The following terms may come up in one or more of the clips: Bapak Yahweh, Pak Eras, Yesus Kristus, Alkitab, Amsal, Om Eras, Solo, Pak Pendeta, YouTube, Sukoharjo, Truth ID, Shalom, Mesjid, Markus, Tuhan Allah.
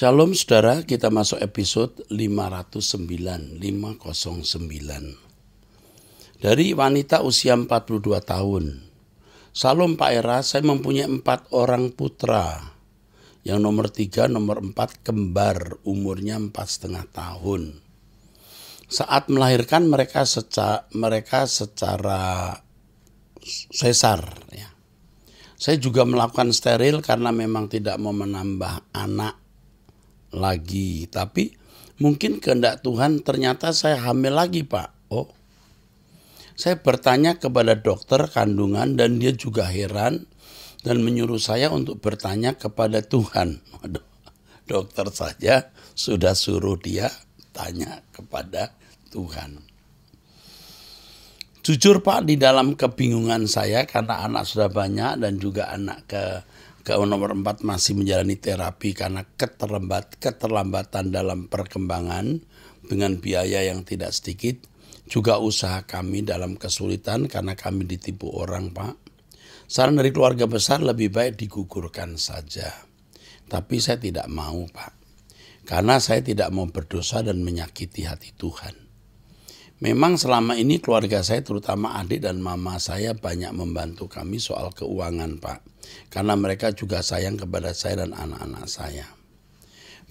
Shalom saudara, kita masuk episode 509. Dari wanita usia 42 tahun. Shalom Pak Eras, saya mempunyai 4 orang putra. Yang nomor 3, nomor 4 kembar, umurnya 4,5 tahun. Saat melahirkan mereka secara sesar. Ya. Saya juga melakukan steril karena memang tidak mau menambah anak lagi. Tapi mungkin kehendak Tuhan, ternyata saya hamil lagi Pak. Oh, saya bertanya kepada dokter kandungan dan dia juga heran dan menyuruh saya untuk bertanya kepada Tuhan. Waduh, dokter saja sudah suruh dia tanya kepada Tuhan. Jujur Pak, di dalam kebingungan saya karena anak sudah banyak dan juga anak ke nomor 4 masih menjalani terapi karena keterlambatan dalam perkembangan dengan biaya yang tidak sedikit. Juga usaha kami dalam kesulitan karena kami ditipu orang Pak. Saran dari keluarga besar lebih baik digugurkan saja. Tapi saya tidak mau Pak. Karena saya tidak mau berdosa dan menyakiti hati Tuhan. Memang selama ini keluarga saya, terutama adik dan mama saya, banyak membantu kami soal keuangan Pak. Karena mereka juga sayang kepada saya dan anak-anak saya.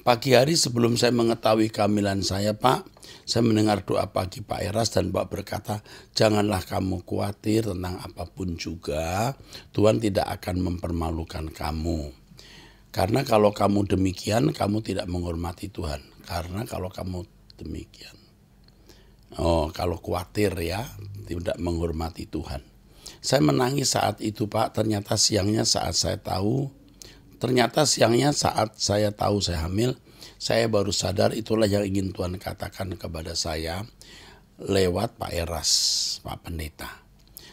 Pagi hari sebelum saya mengetahui kehamilan saya Pak, saya mendengar doa pagi Pak Eras dan Pak berkata, janganlah kamu khawatir tentang apapun juga, Tuhan tidak akan mempermalukan kamu. Karena kalau kamu demikian, kamu tidak menghormati Tuhan. Karena kalau kamu demikian, kalau khawatir ya, tidak menghormati Tuhan. Saya menangis saat itu Pak, ternyata siangnya saat saya tahu saya hamil, saya baru sadar itulah yang ingin Tuhan katakan kepada saya lewat Pak Eras, Pak Pendeta.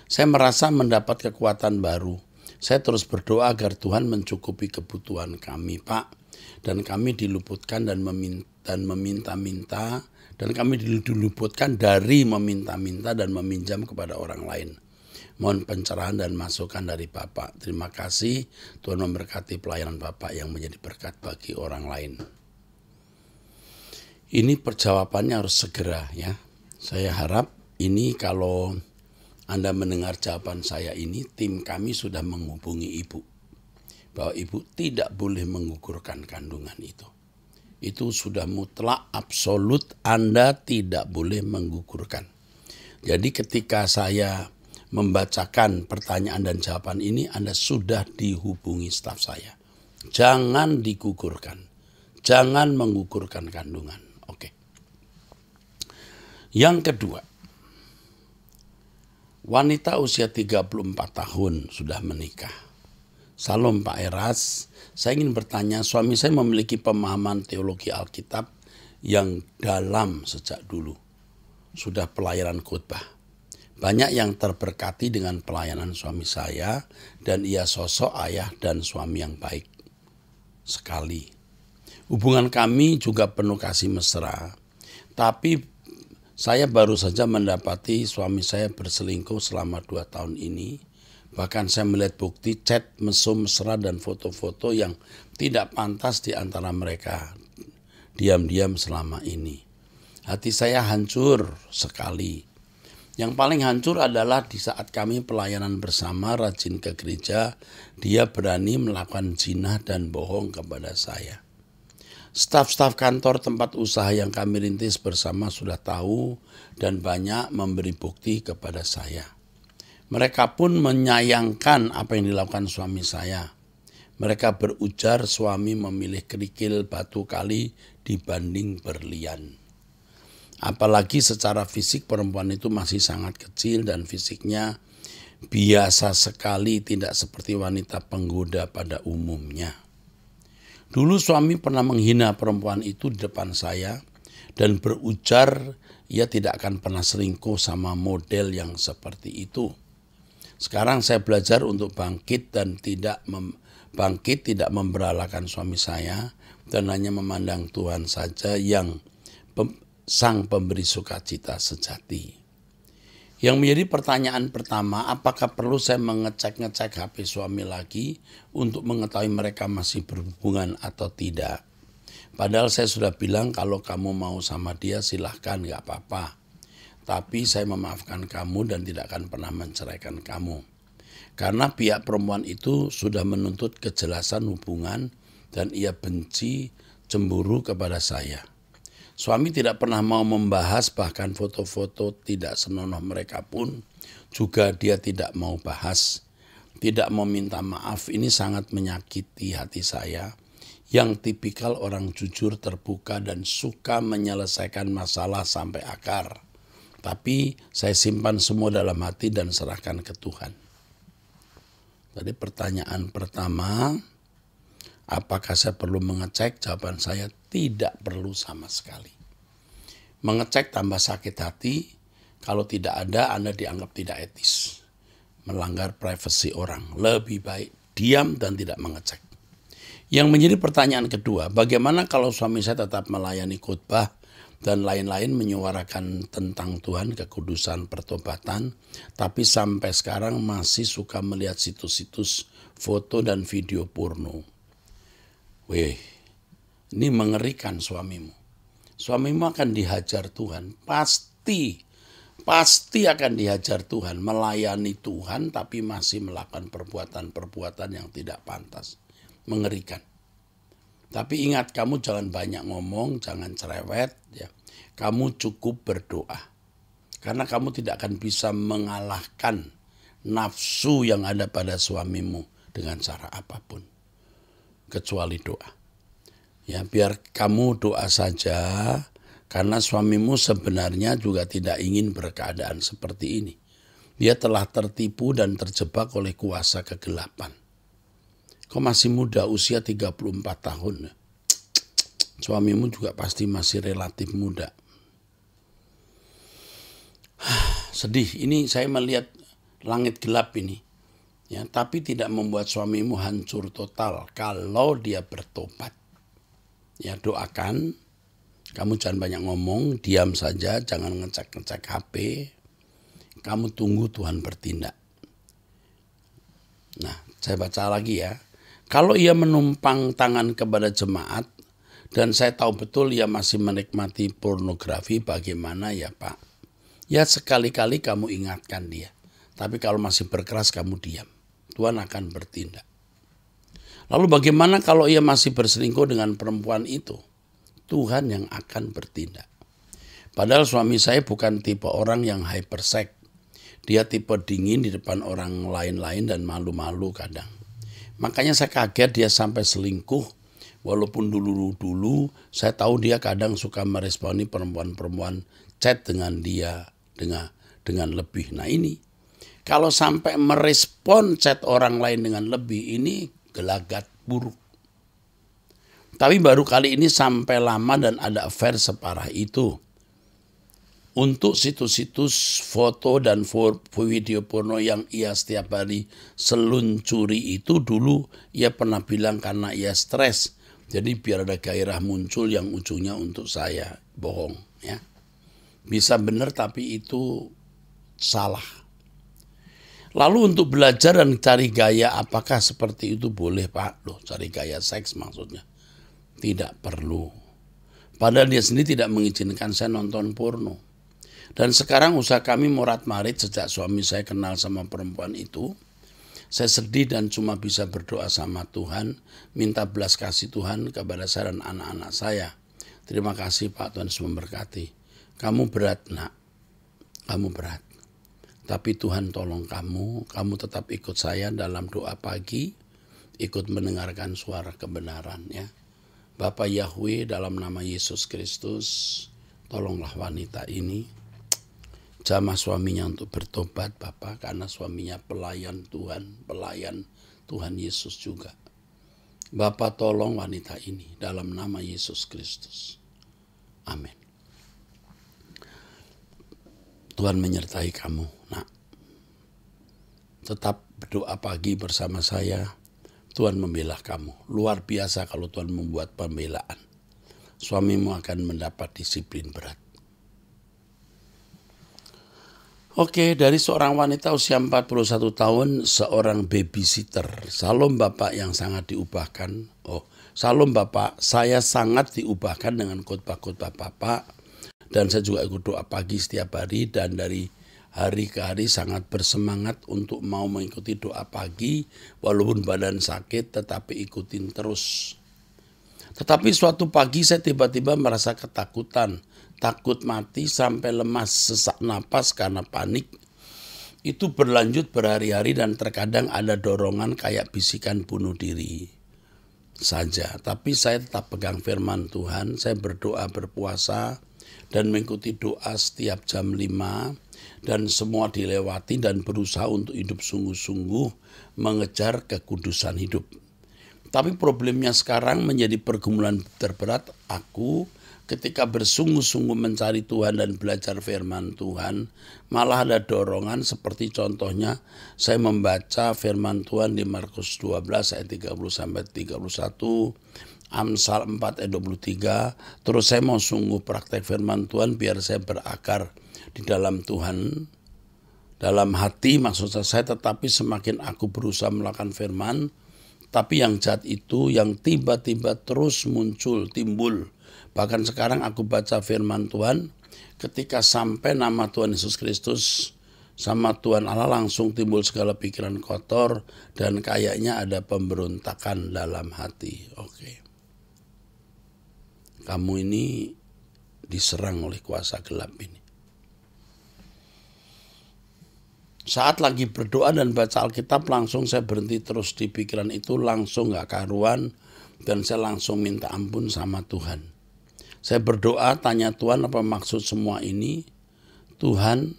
Saya merasa mendapat kekuatan baru. Saya terus berdoa agar Tuhan mencukupi kebutuhan kami, Pak. Dan kami diluputkan dari meminta-minta dan meminjam kepada orang lain. Mohon pencerahan dan masukan dari Bapak. Terima kasih, Tuhan memberkati pelayanan Bapak yang menjadi berkat bagi orang lain. Ini perjawabannya harus segera ya. Saya harap ini kalau Anda mendengar jawaban saya ini, tim kami sudah menghubungi Ibu. Bahwa Ibu tidak boleh menggugurkan kandungan itu. Itu sudah mutlak, absolut, Anda tidak boleh menggugurkan. Jadi ketika saya membacakan pertanyaan dan jawaban ini, Anda sudah dihubungi staf saya. Jangan digugurkan. Jangan menggugurkan kandungan. Oke. Yang kedua, wanita usia 34 tahun sudah menikah. Shalom Pak Eras, saya ingin bertanya, suami saya memiliki pemahaman teologi Alkitab yang dalam sejak dulu. Sudah pelayanan khotbah. Banyak yang terberkati dengan pelayanan suami saya dan ia sosok ayah dan suami yang baik sekali. Hubungan kami juga penuh kasih mesra. Tapi saya baru saja mendapati suami saya berselingkuh selama 2 tahun ini. Bahkan saya melihat bukti chat mesra dan foto-foto yang tidak pantas di antara mereka diam-diam selama ini. Hati saya hancur sekali. Yang paling hancur adalah di saat kami pelayanan bersama rajin ke gereja, dia berani melakukan zina dan bohong kepada saya. Staf-staf kantor tempat usaha yang kami rintis bersama sudah tahu dan banyak memberi bukti kepada saya. Mereka pun menyayangkan apa yang dilakukan suami saya. Mereka berujar suami memilih kerikil batu kali dibanding berlian. Apalagi secara fisik perempuan itu masih sangat kecil dan fisiknya biasa sekali, tidak seperti wanita penggoda pada umumnya. Dulu suami pernah menghina perempuan itu di depan saya dan berujar ia tidak akan pernah selingkuh sama model yang seperti itu. Sekarang saya belajar untuk bangkit dan tidak memberalakan suami saya dan hanya memandang Tuhan saja yang Sang pemberi sukacita sejati. Yang menjadi pertanyaan pertama, apakah perlu saya mengecek-ngecek HP suami lagi untuk mengetahui mereka masih berhubungan atau tidak? Padahal saya sudah bilang kalau kamu mau sama dia silahkan, nggak apa-apa. Tapi saya memaafkan kamu dan tidak akan pernah menceraikan kamu. Karena pihak perempuan itu sudah menuntut kejelasan hubungan dan ia benci cemburu kepada saya. Suami tidak pernah mau membahas, bahkan foto-foto tidak senonoh mereka pun juga dia tidak mau bahas. Tidak mau minta maaf, ini sangat menyakiti hati saya yang tipikal orang jujur, terbuka, dan suka menyelesaikan masalah sampai akar. Tapi saya simpan semua dalam hati dan serahkan ke Tuhan. Tadi pertanyaan pertama, apakah saya perlu mengecek? Jawaban saya tidak perlu sama sekali. Mengecek tambah sakit hati, kalau tidak ada Anda dianggap tidak etis. Melanggar privasi orang, lebih baik diam dan tidak mengecek. Yang menjadi pertanyaan kedua, bagaimana kalau suami saya tetap melayani khotbah dan lain-lain menyuarakan tentang Tuhan, kekudusan, pertobatan, tapi sampai sekarang masih suka melihat situs-situs foto dan video porno. Weh, ini mengerikan suamimu. Suamimu akan dihajar Tuhan, pasti akan dihajar Tuhan, melayani Tuhan tapi masih melakukan perbuatan-perbuatan yang tidak pantas. Mengerikan. Tapi ingat, kamu jangan banyak ngomong, jangan cerewet, ya. Kamu cukup berdoa. Karena kamu tidak akan bisa mengalahkan nafsu yang ada pada suamimu dengan cara apapun. Kecuali doa. Ya, biar kamu doa saja, karena suamimu sebenarnya juga tidak ingin berkeadaan seperti ini. Dia telah tertipu dan terjebak oleh kuasa kegelapan. Kau masih muda, usia 34 tahun. Suamimu juga pasti masih relatif muda. Sedih, ini saya melihat langit gelap ini. Ya, tapi tidak membuat suamimu hancur total kalau dia bertobat. Ya, doakan. Kamu jangan banyak ngomong, diam saja, jangan ngecek-ngecek HP. Kamu tunggu Tuhan bertindak. Nah, saya baca lagi ya. Kalau ia menumpang tangan kepada jemaat, dan saya tahu betul ia masih menikmati pornografi, bagaimana ya Pak? Ya sekali-kali kamu ingatkan dia. Tapi kalau masih berkeras kamu diam. Tuhan akan bertindak. Lalu bagaimana kalau ia masih berselingkuh dengan perempuan itu? Tuhan yang akan bertindak. Padahal suami saya bukan tipe orang yang hypersek. Dia tipe dingin di depan orang lain-lain dan malu-malu kadang. Makanya saya kaget dia sampai selingkuh, walaupun dulu-dulu saya tahu dia kadang suka meresponi perempuan-perempuan chat dengan dia dengan lebih. Nah ini, kalau sampai merespon chat orang lain dengan lebih, ini gelagat buruk. Tapi baru kali ini sampai lama dan ada affair separah itu. Untuk situs-situs foto dan video porno yang ia setiap hari seluncuri itu, dulu ia pernah bilang karena ia stres. Jadi biar ada gairah muncul yang ujungnya untuk saya. Bohong, ya. Bisa benar tapi itu salah. Lalu untuk belajar dan cari gaya, apakah seperti itu boleh Pak? Loh, cari gaya seks maksudnya. Tidak perlu. Padahal dia sendiri tidak mengizinkan saya nonton porno. Dan sekarang usaha kami morat-marit sejak suami saya kenal sama perempuan itu. Saya sedih dan cuma bisa berdoa sama Tuhan. Minta belas kasih Tuhan kepada saya dan anak-anak saya. Terima kasih Pak, Tuhan semua memberkati. Kamu berat nak. Kamu berat. Tapi Tuhan tolong kamu. Kamu tetap ikut saya dalam doa pagi. Ikut mendengarkan suara kebenaran ya. Bapak Yahweh dalam nama Yesus Kristus. Tolonglah wanita ini. Jamah suaminya untuk bertobat Bapak, karena suaminya pelayan Tuhan Yesus juga. Bapak tolong wanita ini dalam nama Yesus Kristus. Amin. Tuhan menyertai kamu nak. Tetap berdoa pagi bersama saya. Tuhan membela kamu. Luar biasa kalau Tuhan membuat pembelaan. Suamimu akan mendapat disiplin berat. Oke, dari seorang wanita usia 41 tahun, seorang babysitter. Salam Bapak yang sangat diubahkan. Oh, Salam Bapak, saya sangat diubahkan dengan khotbah-khotbah Bapak, dan saya juga ikut doa pagi setiap hari, dan dari hari ke hari sangat bersemangat untuk mau mengikuti doa pagi, walaupun badan sakit tetapi ikutin terus. Tetapi suatu pagi saya tiba-tiba merasa ketakutan, takut mati sampai lemas, sesak napas karena panik. Itu berlanjut berhari-hari dan terkadang ada dorongan kayak bisikan bunuh diri saja. Tapi saya tetap pegang firman Tuhan, saya berdoa, berpuasa, dan mengikuti doa setiap jam 5. Dan semua dilewati dan berusaha untuk hidup sungguh-sungguh mengejar kekudusan hidup. Tapi problemnya sekarang menjadi pergumulan terberat aku ketika bersungguh-sungguh mencari Tuhan dan belajar firman Tuhan. Malah ada dorongan seperti contohnya saya membaca firman Tuhan di Markus 12 ayat 30-31, Amsal 4 ayat 23. Terus saya mau sungguh praktek firman Tuhan biar saya berakar di dalam Tuhan, dalam hati maksud saya. Tetapi semakin aku berusaha melakukan firman, tapi yang jahat itu yang tiba-tiba terus muncul, timbul. Bahkan sekarang aku baca firman Tuhan, ketika sampai nama Tuhan Yesus Kristus sama Tuhan Allah langsung timbul segala pikiran kotor, dan kayaknya ada pemberontakan dalam hati. Oke. Kamu ini diserang oleh kuasa gelap ini. Saat lagi berdoa dan baca Alkitab, langsung saya berhenti terus di pikiran itu, langsung gak karuan, dan saya langsung minta ampun sama Tuhan. Saya berdoa, tanya Tuhan apa maksud semua ini. Tuhan,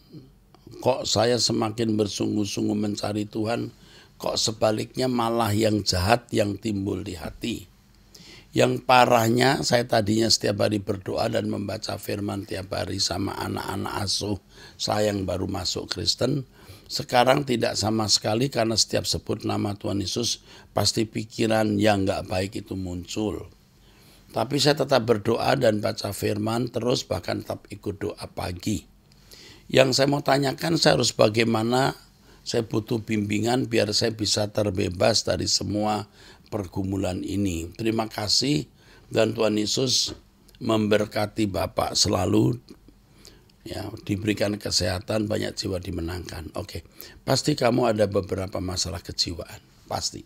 kok saya semakin bersungguh-sungguh mencari Tuhan, kok sebaliknya malah yang jahat yang timbul di hati. Yang parahnya, saya tadinya setiap hari berdoa dan membaca firman tiap hari sama anak-anak asuh saya yang baru masuk Kristen. Sekarang tidak sama sekali, karena setiap sebut nama Tuhan Yesus pasti pikiran yang nggak baik itu muncul. Tapi saya tetap berdoa dan baca firman terus, bahkan tetap ikut doa pagi. Yang saya mau tanyakan, saya harus bagaimana? Saya butuh bimbingan biar saya bisa terbebas dari semua pergumulan ini. Terima kasih, dan Tuhan Yesus memberkati Bapak selalu. Ya, diberikan kesehatan, banyak jiwa dimenangkan. Oke, pasti kamu ada beberapa masalah kejiwaan. Pasti.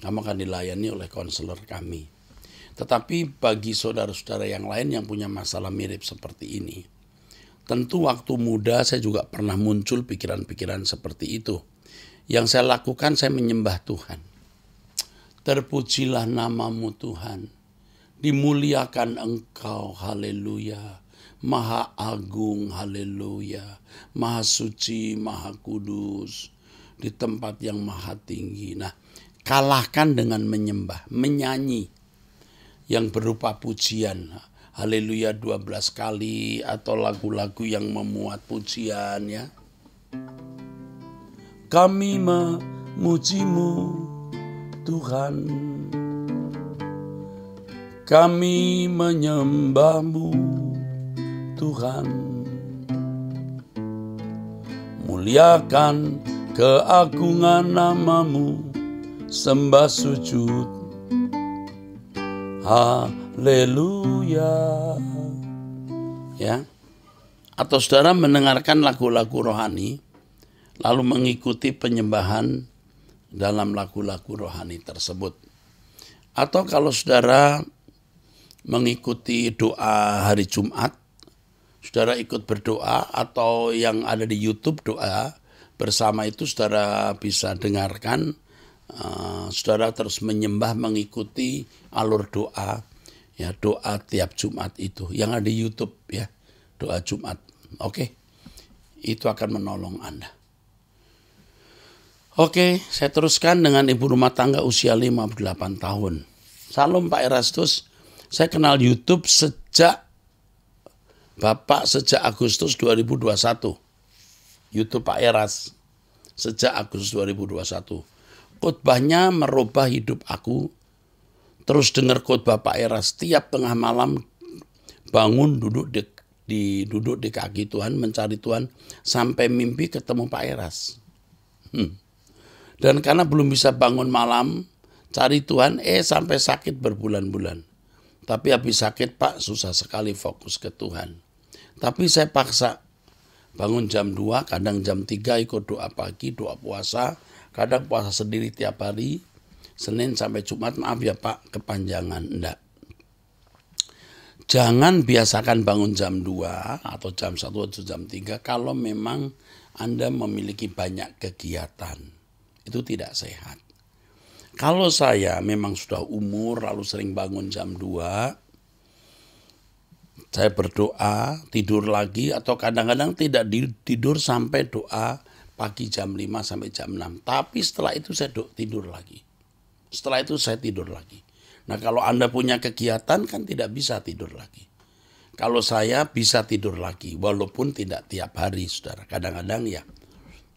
Kamu akan dilayani oleh konselor kami. Tetapi bagi saudara-saudara yang lain yang punya masalah mirip seperti ini, tentu waktu muda saya juga pernah muncul pikiran-pikiran seperti itu. Yang saya lakukan, saya menyembah Tuhan. Terpujilah namamu Tuhan, dimuliakan Engkau, haleluya. Maha Agung, haleluya, Maha Suci, Maha Kudus, di tempat yang maha tinggi. Nah, kalahkan dengan menyembah, menyanyi yang berupa pujian. Haleluya 12 kali, atau lagu-lagu yang memuat pujian, ya. Kami memujimu Tuhan, kami menyembahmu Tuhan, muliakan keagungan namamu, sembah sujud, haleluya. Ya, atau saudara mendengarkan lagu-lagu rohani, lalu mengikuti penyembahan dalam lagu-lagu rohani tersebut. Atau kalau saudara mengikuti doa hari Jumat, saudara ikut berdoa, atau yang ada di YouTube doa bersama itu saudara bisa dengarkan. Saudara terus menyembah, mengikuti alur doa, ya, doa tiap Jumat itu yang ada di YouTube, ya, doa Jumat. Oke, itu akan menolong Anda. Oke, saya teruskan dengan ibu rumah tangga usia 58 tahun. Salam Pak Eras, saya kenal YouTube sejak Agustus 2021. YouTube Pak Eras sejak Agustus 2021. Khotbahnya merubah hidup aku. Terus dengar khotbah Pak Eras tiap tengah malam, bangun duduk di kaki Tuhan, mencari Tuhan, sampai mimpi ketemu Pak Eras. Dan karena belum bisa bangun malam, Cari Tuhan sampai sakit berbulan-bulan. Tapi habis sakit, Pak, susah sekali fokus ke Tuhan. Tapi saya paksa bangun jam 2, kadang jam 3 ikut doa pagi, doa puasa. Kadang puasa sendiri tiap hari, Senin sampai Jumat. Maaf ya Pak, kepanjangan. Enggak. Jangan biasakan bangun jam 2 atau jam 1 atau jam 3 kalau memang Anda memiliki banyak kegiatan. Itu tidak sehat. Kalau saya memang sudah umur lalu sering bangun jam 2, saya berdoa, tidur lagi, atau kadang-kadang tidak tidur sampai doa pagi jam 5 sampai jam 6. Tapi setelah itu saya tidur lagi. Setelah itu saya tidur lagi. Nah, kalau Anda punya kegiatan kan tidak bisa tidur lagi. Kalau saya bisa tidur lagi, walaupun tidak tiap hari, saudara. Kadang-kadang ya,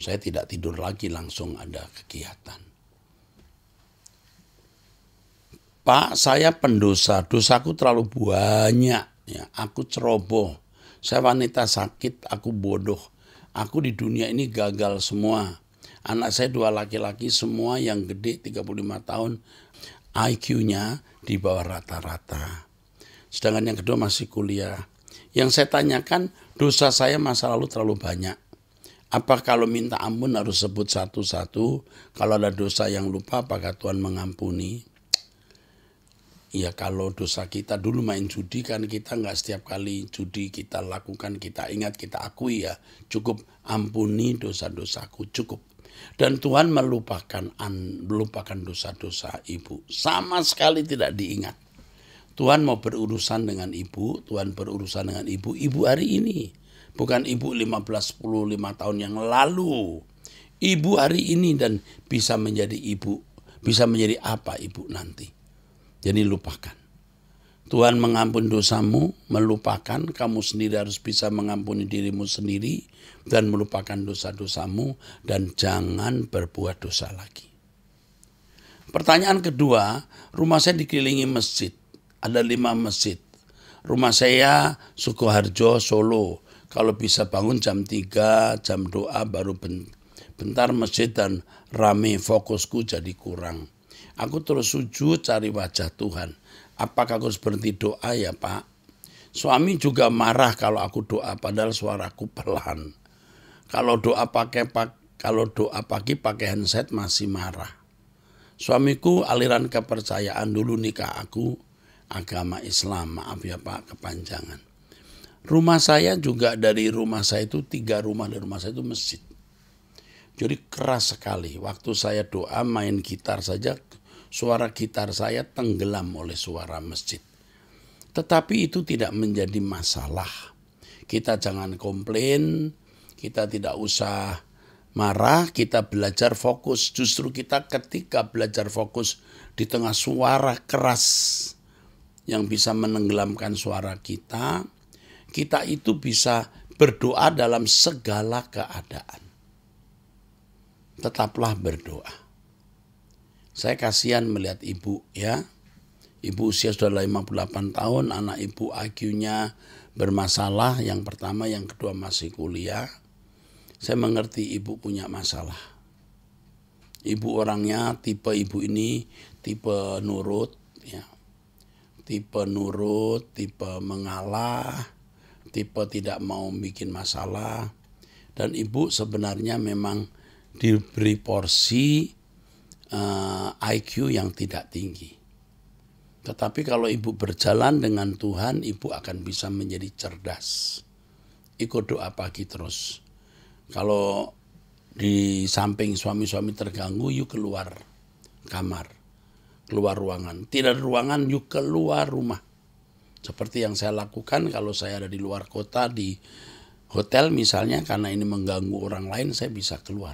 saya tidak tidur lagi, langsung ada kegiatan. Pak, saya pendosa, dosaku terlalu banyak. Ya, aku ceroboh, saya wanita sakit, aku bodoh. Aku di dunia ini gagal semua. Anak saya 2 laki-laki, semua yang gede 35 tahun. IQ-nya di bawah rata-rata. Sedangkan yang kedua masih kuliah. Yang saya tanyakan, dosa saya masa lalu terlalu banyak. Apa kalau minta ampun harus sebut satu-satu? Kalau ada dosa yang lupa, apakah Tuhan mengampuni? Ya, kalau dosa kita dulu main judi kan, kita nggak setiap kali judi kita lakukan, kita ingat, kita akui ya. Cukup, ampuni dosa-dosaku, cukup. Dan Tuhan melupakan dosa-dosa ibu. Sama sekali tidak diingat. Tuhan mau berurusan dengan ibu. Tuhan berurusan dengan ibu. Ibu hari ini. Bukan ibu 15-10 tahun yang lalu. Ibu hari ini dan bisa menjadi ibu. Bisa menjadi apa ibu nanti. Jadi lupakan. Tuhan mengampuni dosamu, melupakan. Kamu sendiri harus bisa mengampuni dirimu sendiri dan melupakan dosa-dosamu, dan jangan berbuat dosa lagi. Pertanyaan kedua, rumah saya dikelilingi masjid. Ada 5 masjid. Rumah saya Sukoharjo, Solo. Kalau bisa bangun jam 3, jam doa baru bentar masjid dan rame, fokusku jadi kurang. Aku terus sujud cari wajah Tuhan. Apakah aku harus berhenti doa ya Pak? Suami juga marah kalau aku doa padahal suaraku perlahan. Kalau doa pagi pakai handset masih marah. Suamiku aliran kepercayaan, dulu nikah aku agama Islam. Maaf ya Pak, kepanjangan. Rumah saya juga, dari rumah saya itu 3 rumah dari rumah saya itu masjid. Jadi keras sekali. Waktu saya doa main gitar saja, suara gitar saya tenggelam oleh suara masjid. Tetapi itu tidak menjadi masalah. Kita jangan komplain, kita tidak usah marah, kita belajar fokus. Justru kita ketika belajar fokus di tengah suara keras yang bisa menenggelamkan suara kita, kita itu bisa berdoa dalam segala keadaan. Tetaplah berdoa. Saya kasihan melihat ibu ya. Ibu usia sudah 58 tahun, anak ibu IQ-nya bermasalah. Yang pertama, yang kedua masih kuliah. Saya mengerti ibu punya masalah. Ibu orangnya, tipe ibu ini, tipe nurut ya. Tipe nurut, tipe mengalah, tipe tidak mau bikin masalah. Dan ibu sebenarnya memang diberi porsi IQ yang tidak tinggi. Tetapi kalau ibu berjalan dengan Tuhan, ibu akan bisa menjadi cerdas. Ikut doa pagi terus. Kalau di samping suami-suami terganggu, yuk keluar kamar, keluar ruangan. Tidak ada ruangan, yuk keluar rumah. Seperti yang saya lakukan kalau saya ada di luar kota, di hotel misalnya, karena ini mengganggu orang lain, saya bisa keluar.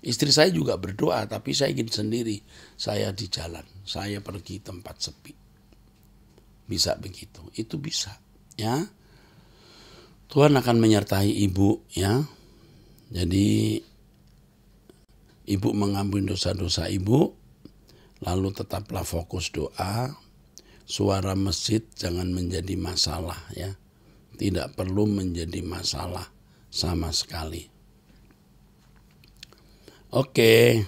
Istri saya juga berdoa, tapi saya ingin sendiri. Saya di jalan, saya pergi tempat sepi. Bisa begitu, itu bisa. Ya, Tuhan akan menyertai ibu. Ya, jadi ibu mengampuni dosa-dosa ibu, lalu tetaplah fokus doa. Suara masjid jangan menjadi masalah. Ya, tidak perlu menjadi masalah sama sekali. Oke,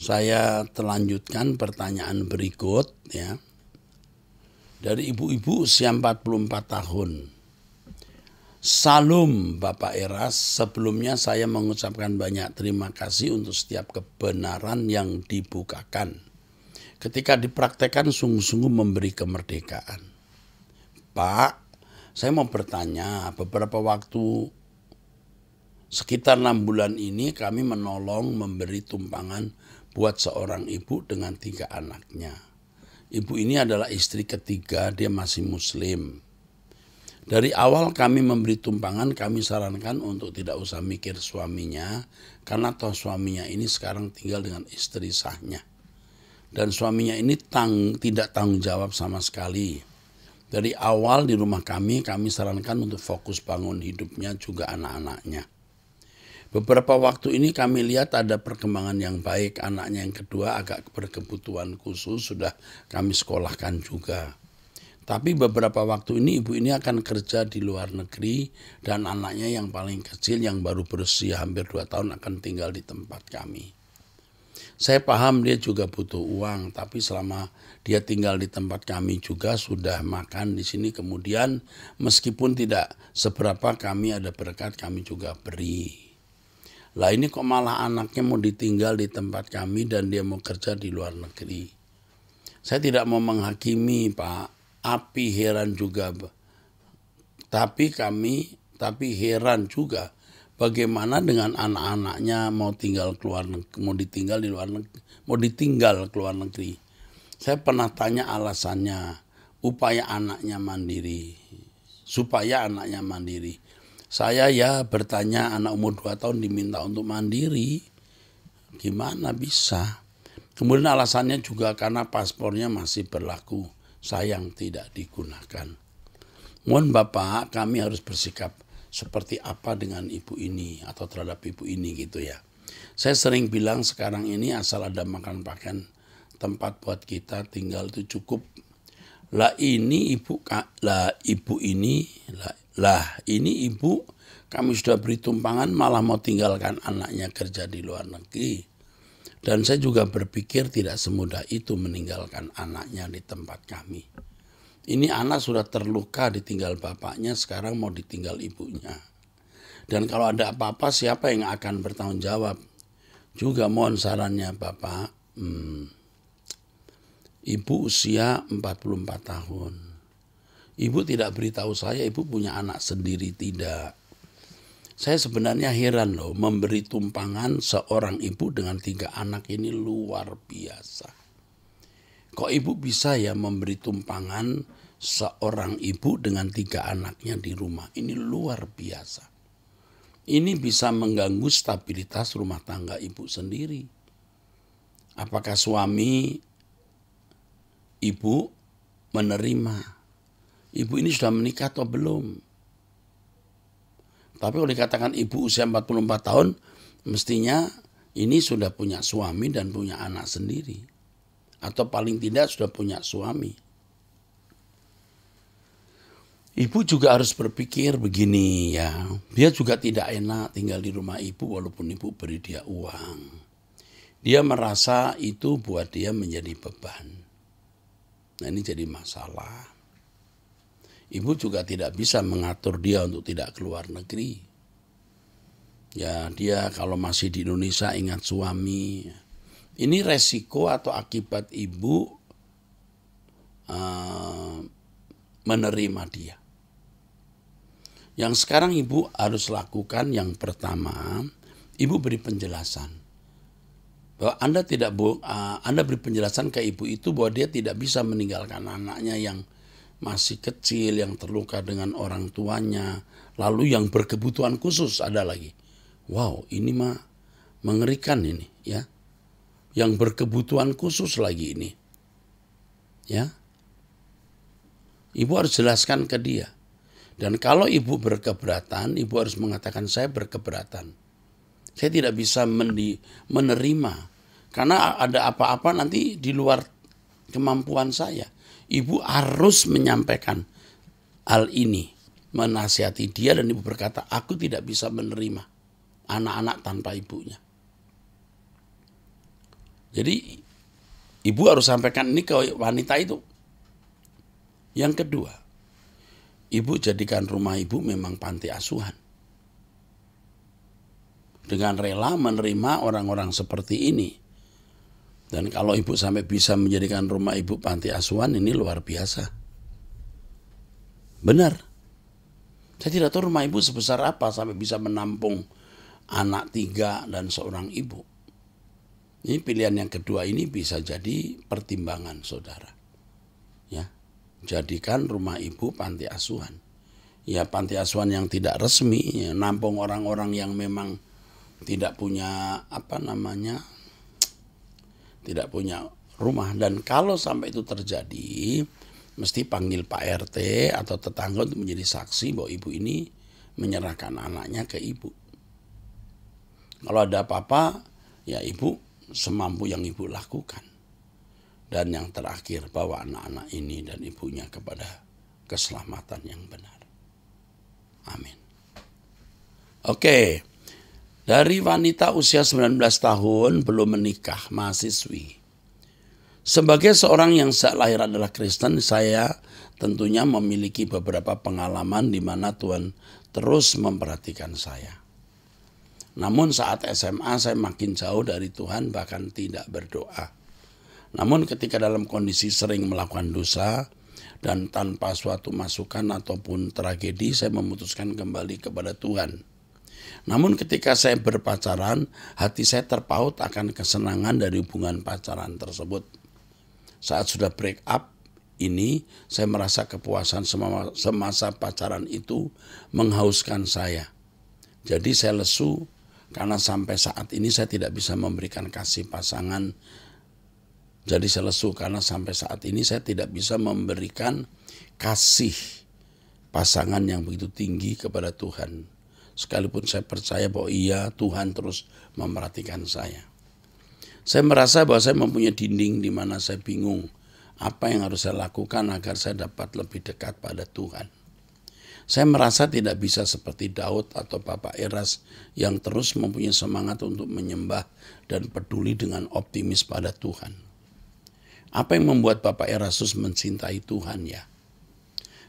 Saya terlanjutkan pertanyaan berikut ya. Dari ibu-ibu usia 44 tahun. Salam Bapak Eras, sebelumnya saya mengucapkan banyak terima kasih untuk setiap kebenaran yang dibukakan. Ketika dipraktekkan sungguh-sungguh memberi kemerdekaan. Pak, saya mau bertanya, beberapa waktu sekitar 6 bulan ini kami menolong memberi tumpangan buat seorang ibu dengan 3 anaknya. Ibu ini adalah istri ketiga, dia masih muslim. Dari awal kami memberi tumpangan, kami sarankan untuk tidak usah mikir suaminya, karena toh suaminya ini sekarang tinggal dengan istri sahnya. Dan suaminya ini tidak tanggung jawab sama sekali. Dari awal di rumah kami, kami sarankan untuk fokus bangun hidupnya juga anak-anaknya. Beberapa waktu ini kami lihat ada perkembangan yang baik, anaknya yang kedua agak berkebutuhan khusus, sudah kami sekolahkan juga. Tapi beberapa waktu ini ibu ini akan kerja di luar negeri dan anaknya yang paling kecil yang baru berusia hampir 2 tahun akan tinggal di tempat kami. Saya paham dia juga butuh uang, tapi selama dia tinggal di tempat kami juga sudah makan di sini. Kemudian meskipun tidak seberapa kami ada berkat, kami juga beri. Lah ini kok malah anaknya mau ditinggal di tempat kami dan dia mau kerja di luar negeri. Saya tidak mau menghakimi Pak. Tapi heran juga bagaimana dengan anak-anaknya mau ditinggal ke luar negeri. Saya pernah tanya alasannya, upaya anaknya mandiri, supaya anaknya mandiri. Saya ya bertanya, anak umur 2 tahun diminta untuk mandiri, gimana bisa? Kemudian alasannya juga karena paspornya masih berlaku. Sayang tidak digunakan. Mohon Bapak, kami harus bersikap seperti apa dengan ibu ini atau terhadap ibu ini gitu ya. Saya sering bilang sekarang ini asal ada makan pakaian tempat buat kita tinggal itu cukup. Lah ini ibu kami sudah beri tumpangan malah mau tinggalkan anaknya kerja di luar negeri. Dan saya juga berpikir tidak semudah itu meninggalkan anaknya di tempat kami. Ini anak sudah terluka ditinggal bapaknya, sekarang mau ditinggal ibunya. Dan kalau ada apa-apa siapa yang akan bertanggung jawab? Juga mohon sarannya Bapak, ibu usia 44 tahun. Ibu tidak beritahu saya ibu punya anak sendiri tidak. Saya sebenarnya heran loh, memberi tumpangan seorang ibu dengan 3 anak ini luar biasa. Kok ibu bisa ya memberi tumpangan seorang ibu dengan 3 anaknya di rumah? Ini luar biasa. Ini bisa mengganggu stabilitas rumah tangga ibu sendiri. Apakah suami ibu menerima? Ibu ini sudah menikah atau belum? Tapi kalau dikatakan ibu usia 44 tahun, mestinya ini sudah punya suami dan punya anak sendiri. Atau paling tidak sudah punya suami. Ibu juga harus berpikir begini ya, dia juga tidak enak tinggal di rumah ibu walaupun ibu beri dia uang. Dia merasa itu buat dia menjadi beban. Nah ini jadi masalah. Ibu juga tidak bisa mengatur dia untuk tidak keluar negeri. Ya dia kalau masih di Indonesia ingat suami. Ini resiko atau akibat ibu menerima dia. Yang sekarang ibu harus lakukan yang pertama, ibu beri penjelasan. Bahwa Anda beri penjelasan ke ibu itu bahwa dia tidak bisa meninggalkan anaknya yang masih kecil, yang terluka dengan orang tuanya, lalu yang berkebutuhan khusus ada lagi. Wow, ini mah mengerikan ini ya. Yang berkebutuhan khusus lagi ini. Ya. Ibu harus jelaskan ke dia. Dan kalau ibu berkeberatan, ibu harus mengatakan saya berkeberatan. Saya tidak bisa menerima karena ada apa-apa nanti di luar kemampuan saya. Ibu harus menyampaikan hal ini, menasihati dia dan ibu berkata, aku tidak bisa menerima anak-anak tanpa ibunya. Jadi ibu harus sampaikan ini ke wanita itu. Yang kedua, ibu jadikan rumah ibu memang panti asuhan. Dengan rela menerima orang-orang seperti ini. Dan kalau ibu sampai bisa menjadikan rumah ibu panti asuhan, ini luar biasa. Benar. Saya tidak tahu rumah ibu sebesar apa sampai bisa menampung anak 3 dan seorang ibu. Ini pilihan yang kedua ini bisa jadi pertimbangan saudara. Ya, jadikan rumah ibu panti asuhan. Ya, panti asuhan yang tidak resmi, ya, nampung orang-orang yang memang tidak punya tidak punya rumah. Dan kalau sampai itu terjadi, mesti panggil Pak RT atau tetangga untuk menjadi saksi bahwa ibu ini menyerahkan anaknya ke ibu. Kalau ada apa-apa, ya ibu semampu yang ibu lakukan. Dan yang terakhir, bawa anak-anak ini dan ibunya kepada keselamatan yang benar. Amin. Oke. Dari wanita usia 19 tahun belum menikah, mahasiswi. Sebagai seorang yang sejak lahir adalah Kristen, saya tentunya memiliki beberapa pengalaman di mana Tuhan terus memperhatikan saya. Namun saat SMA saya makin jauh dari Tuhan, bahkan tidak berdoa. Namun ketika dalam kondisi sering melakukan dosa dan tanpa suatu masukan ataupun tragedi, saya memutuskan kembali kepada Tuhan. Namun ketika saya berpacaran, hati saya terpaut akan kesenangan dari hubungan pacaran tersebut. Saat sudah break up ini, saya merasa kepuasan semasa pacaran itu menghauskan saya. Jadi saya lesu karena sampai saat ini saya tidak bisa memberikan kasih pasangan. Jadi saya lesu karena sampai saat ini saya tidak bisa memberikan kasih pasangan yang begitu tinggi kepada Tuhan. Sekalipun saya percaya bahwa iya, Tuhan terus memperhatikan saya. Saya merasa bahwa saya mempunyai dinding di mana saya bingung apa yang harus saya lakukan agar saya dapat lebih dekat pada Tuhan. Saya merasa tidak bisa seperti Daud atau Bapak Eras yang terus mempunyai semangat untuk menyembah dan peduli dengan optimis pada Tuhan. Apa yang membuat Bapak Eras mencintai Tuhan ya?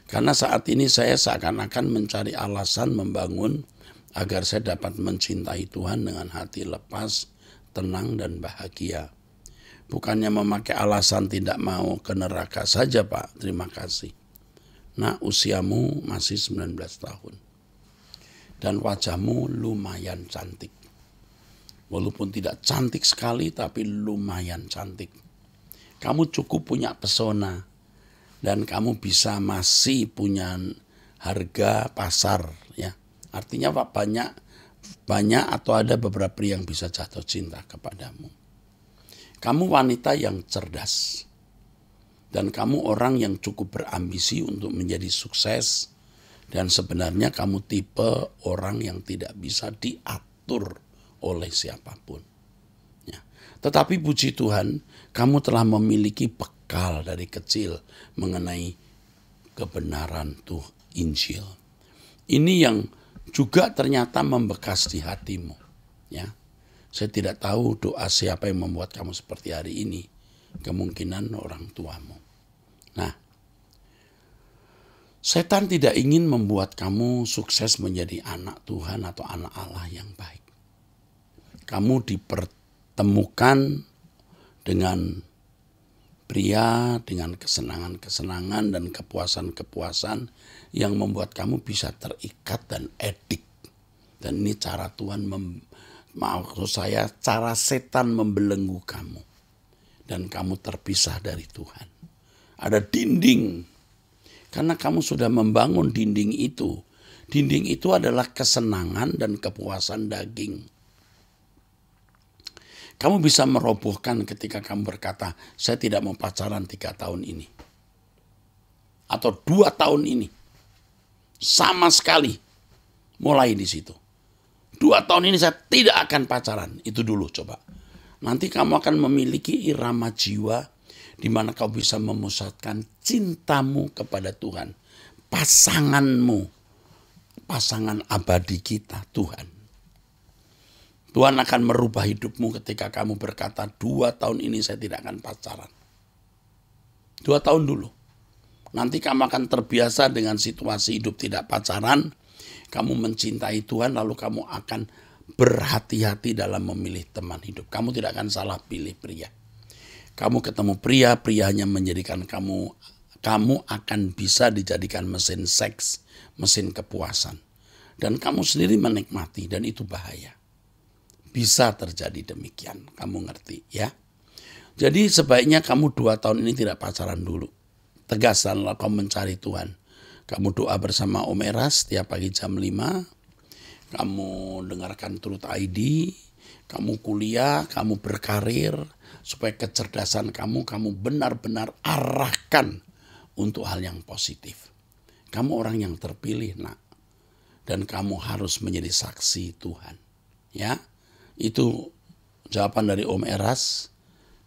Karena saat ini saya seakan-akan mencari alasan membangun agar saya dapat mencintai Tuhan dengan hati lepas, tenang, dan bahagia. Bukannya memakai alasan tidak mau ke neraka saja, Pak. Terima kasih. Nah, usiamu masih 19 tahun. Dan wajahmu lumayan cantik. Walaupun tidak cantik sekali, tapi lumayan cantik. Kamu cukup punya pesona. Dan kamu bisa masih punya harga pasar. Ya, artinya banyak atau ada beberapa yang bisa jatuh cinta kepadamu. Kamu wanita yang cerdas. Dan kamu orang yang cukup berambisi untuk menjadi sukses. Dan sebenarnya kamu tipe orang yang tidak bisa diatur oleh siapapun. Ya. Tetapi puji Tuhan, kamu telah memiliki bekal dari kecil mengenai kebenaran Injil. Ini yang juga ternyata membekas di hatimu. Ya. Saya tidak tahu doa siapa yang membuat kamu seperti hari ini. Kemungkinan orang tuamu. Nah, setan tidak ingin membuat kamu sukses menjadi anak Tuhan atau anak Allah yang baik. Kamu dipertemukan dengan pria, dengan kesenangan-kesenangan dan kepuasan-kepuasan yang membuat kamu bisa terikat dan edik. Dan ini cara Tuhan, maksud saya, cara setan membelenggu kamu. Dan kamu terpisah dari Tuhan. Ada dinding. Karena kamu sudah membangun dinding itu. Dinding itu adalah kesenangan dan kepuasan daging. Kamu bisa merobohkan ketika kamu berkata, saya tidak mau pacaran 3 tahun ini. Atau 2 tahun ini. Sama sekali. Mulai di situ. 2 tahun ini saya tidak akan pacaran. Itu dulu coba. Nanti kamu akan memiliki irama jiwa di mana kau bisa memusatkan cintamu kepada Tuhan. Pasanganmu, pasangan abadi kita Tuhan. Tuhan akan merubah hidupmu ketika kamu berkata, 2 tahun ini saya tidak akan pacaran. 2 tahun dulu. Nanti kamu akan terbiasa dengan situasi hidup tidak pacaran. Kamu mencintai Tuhan, lalu kamu akan berhati-hati dalam memilih teman hidup. Kamu tidak akan salah pilih pria. Kamu ketemu pria, pria hanya menjadikan kamu. Kamu akan bisa dijadikan mesin seks, mesin kepuasan. Dan kamu sendiri menikmati, dan itu bahaya. Bisa terjadi demikian, kamu ngerti ya. Jadi sebaiknya kamu 2 tahun ini tidak pacaran dulu. Tegas dan kamu mencari Tuhan. Kamu doa bersama Om Eras setiap pagi jam 5. Kamu dengarkan Truth ID. Kamu kuliah, kamu berkarir. Supaya kecerdasan kamu benar-benar arahkan untuk hal yang positif. Kamu orang yang terpilih, nak. Dan kamu harus menjadi saksi Tuhan. Ya, itu jawaban dari Om Eras.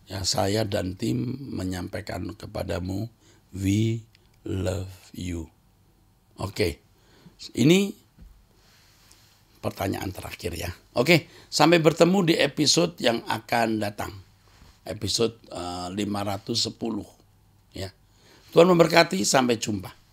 Ya, saya dan tim menyampaikan kepadamu, we love you. Oke, ini pertanyaan terakhir ya. Oke, sampai bertemu di episode yang akan datang. Episode 510 ya. Tuhan memberkati, sampai jumpa.